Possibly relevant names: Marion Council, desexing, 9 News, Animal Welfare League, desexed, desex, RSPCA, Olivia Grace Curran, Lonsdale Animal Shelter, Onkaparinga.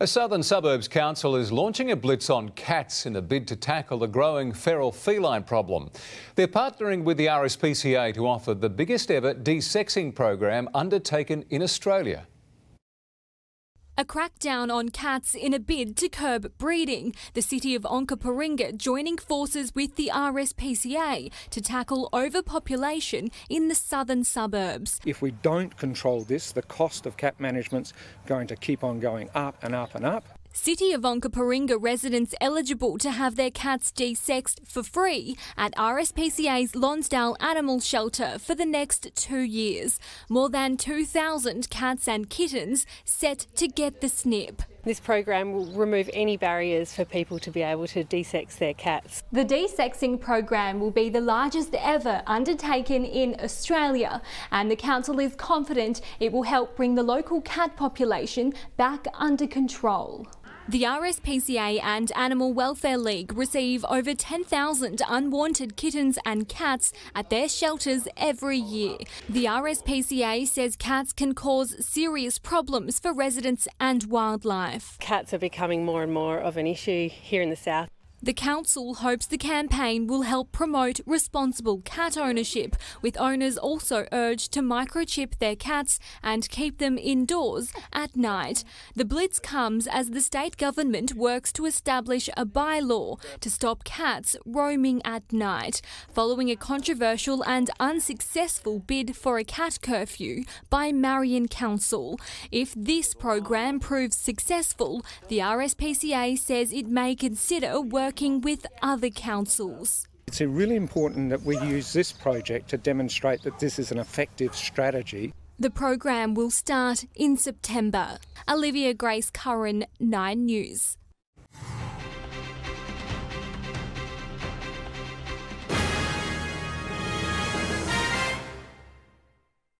A Southern Suburbs council is launching a blitz on cats in a bid to tackle the growing feral feline problem. They're partnering with the RSPCA to offer the biggest ever desexing program undertaken in Australia. A crackdown on cats in a bid to curb breeding. The city of Onkaparinga joining forces with the RSPCA to tackle overpopulation in the southern suburbs. If we don't control this, the cost of cat management's going to keep on going up and up and up. City of Onkaparinga residents eligible to have their cats desexed for free at RSPCA's Lonsdale Animal Shelter for the next 2 years. More than 2,000 cats and kittens set to get the snip. This program will remove any barriers for people to be able to desex their cats. The desexing program will be the largest ever undertaken in Australia, and the council is confident it will help bring the local cat population back under control. The RSPCA and Animal Welfare League receive over 10,000 unwanted kittens and cats at their shelters every year. The RSPCA says cats can cause serious problems for residents and wildlife. Cats are becoming more and more of an issue here in the south. The council hopes the campaign will help promote responsible cat ownership, with owners also urged to microchip their cats and keep them indoors at night. The blitz comes as the state government works to establish a bylaw to stop cats roaming at night, following a controversial and unsuccessful bid for a cat curfew by Marion Council. If this program proves successful, the RSPCA says it may consider working with other councils. It's really important that we use this project to demonstrate that this is an effective strategy. The program will start in September. Olivia Grace Curran, 9 News.